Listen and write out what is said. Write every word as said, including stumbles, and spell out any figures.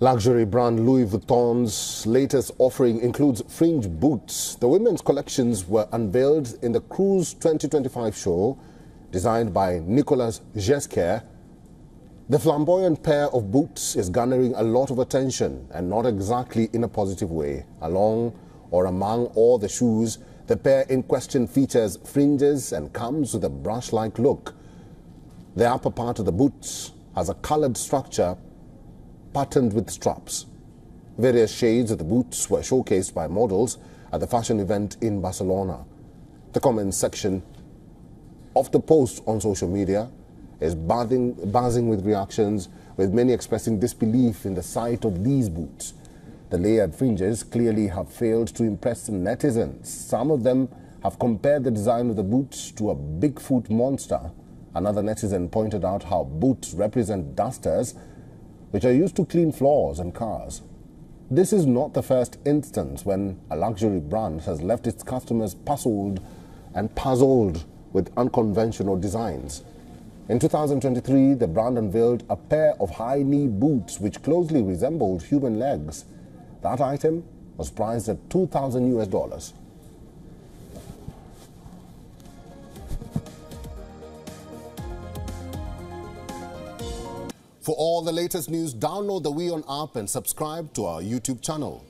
Luxury brand Louis Vuitton's latest offering includes fringe boots. The women's collections were unveiled in the Cruise twenty twenty-five show, designed by Nicolas Ghesquière. The flamboyant pair of boots is garnering a lot of attention, and not exactly in a positive way. Along or among all the shoes, the pair in question features fringes and comes with a brush-like look. The upper part of the boots has a coloured structure patterned with straps. Various shades of the boots were showcased by models at the fashion event in Barcelona. The comments section of the post on social media is buzzing, buzzing with reactions, with many expressing disbelief in the sight of these boots. The layered fringes clearly have failed to impress netizens. Some of them have compared the design of the boots to a Bigfoot monster. Another netizen pointed out how boots represent dusters, which are used to clean floors and cars. This is not the first instance when a luxury brand has left its customers puzzled and puzzled with unconventional designs. In two thousand twenty-three, the brand unveiled a pair of high-knee boots which closely resembled human legs. That item was priced at two thousand US dollars. For all the latest news, download the WION app and subscribe to our YouTube channel.